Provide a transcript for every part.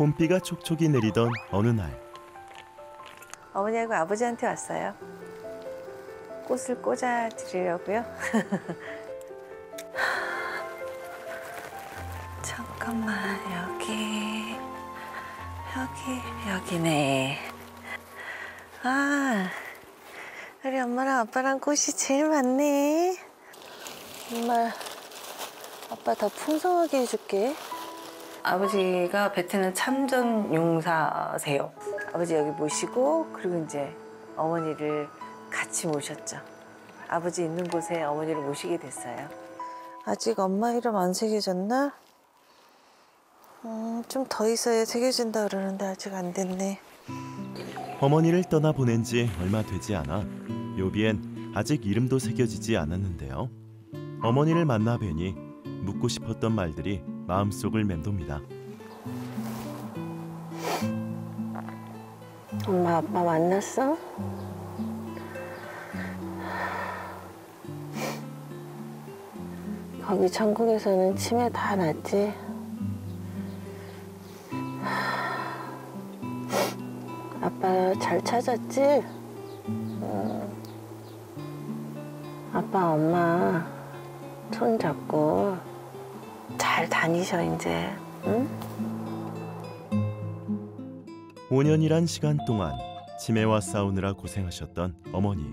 봄비가 촉촉이 내리던 어느 날. 어머니하고 아버지한테 왔어요. 꽃을 꽂아드리려고요. 잠깐만, 여기네. 아, 우리 엄마랑 아빠랑 꽃이 제일 많네. 정말 아빠 더 풍성하게 해줄게. 아버지가 베트남 참전 용사세요. 아버지 여기 모시고, 그리고 이제 어머니를 같이 모셨죠. 아버지 있는 곳에 어머니를 모시게 됐어요. 아직 엄마 이름 안 새겨졌나? 좀 더 있어야 새겨진다 그러는데 아직 안 됐네. 어머니를 떠나 보낸 지 얼마 되지 않아 요비엔 아직 이름도 새겨지지 않았는데요. 어머니를 만나 뵈니 묻고 싶었던 말들이 마음속을 맴돕니다. 엄마, 아빠 만났어? 거기 천국에서는 치매 다 낫지? 아빠 잘 찾았지? 아빠, 엄마 손잡고 잘 다니셔, 이제. 응? 5년이란 시간 동안 치매와 싸우느라 고생하셨던 어머니.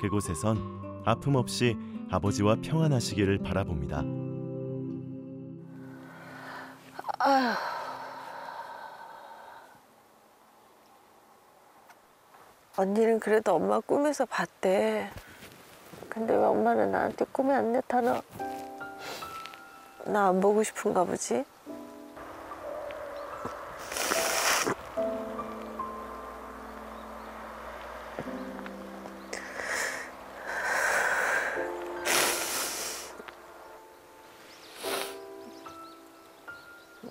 그곳에선 아픔 없이 아버지와 평안하시기를 바라봅니다. 아휴. 언니는 그래도 엄마 꿈에서 봤대. 근데 왜 엄마는 나한테 꿈에 안 나타나? 나 안 보고 싶은가 보지?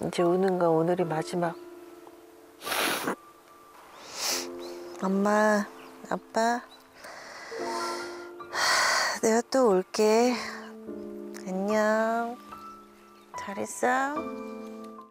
이제 우는 거 오늘이 마지막. 엄마, 아빠, 내가 또 올게. 안녕. 잘했어.